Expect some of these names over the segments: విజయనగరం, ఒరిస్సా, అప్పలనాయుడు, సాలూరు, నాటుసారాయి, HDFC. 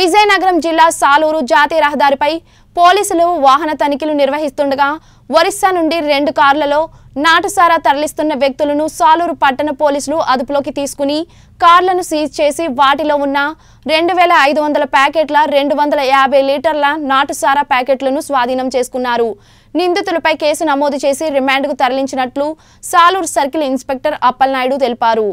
విజయనగరం జిల్లా సాలూరు జాతీయ రహదారిపై పోలీసులు వాహన తనిఖీలు నిర్వహిస్తుండగా ఒరిస్సా నుండి రెండు కార్లలో నాటుసారా తరలిస్తున్న వ్యక్తులను సాలూరు పట్టణ పోలీసులు అదుపులోకి తీసుకుని కార్లను సీజ్ చేసి వాటిలో ఉన్న 2500 ప్యాకెట్ల 250 లీటర్ల నాటుసారా ప్యాకెట్లను స్వాధీనం చేసుకున్నారు। నిందితులపై కేసు నమోదు చేసి రిమాండ్‌కు తరలించినట్లు సాలూరు సర్కిల్ ఇన్స్పెక్టర్ అప్పలనాయుడు తెలిపారు।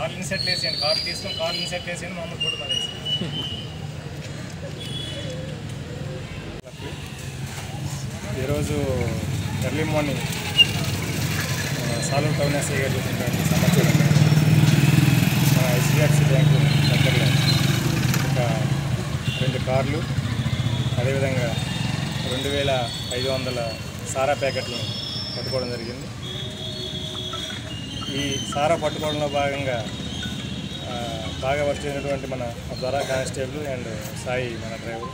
कार इनसेट लेसें कार इनसेट लेसें मामूल बोर्ड में लेसें ये रोज़ अर्ली मॉर्निंग सालूर टाउन से एक जो समाचार में HDFC बैंक దగ్గర ఒక రెండు కార్లు అదే విధంగా 2500 సారా ప్యాకెట్లను పట్టుకోవడం జరిగింది। ఈ సారా పట్టుకోవడంలో బాగా వర్క్ చేసినటువంటి మన ద్వారా కానిస్టేబుల్ అండ్ సాయి మన డ్రైవర్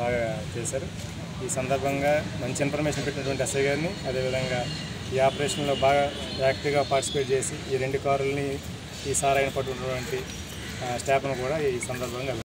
బాగా చేశారు। ఈ సందర్భంగా మంచి ఇన్ఫర్మేషన్ పెట్టినటువంటి ఎస్ఐ గారిని అదేవిధంగా ఈ ఆపరేషన్లో బాగా యాక్టివ్గా పార్టిసిపేట్ చేసి ఈ రెండు కార్లని ఈ సారాయిని పట్టుకున్నటువంటి స్టాఫ్ను కూడా ఈ సందర్భంగా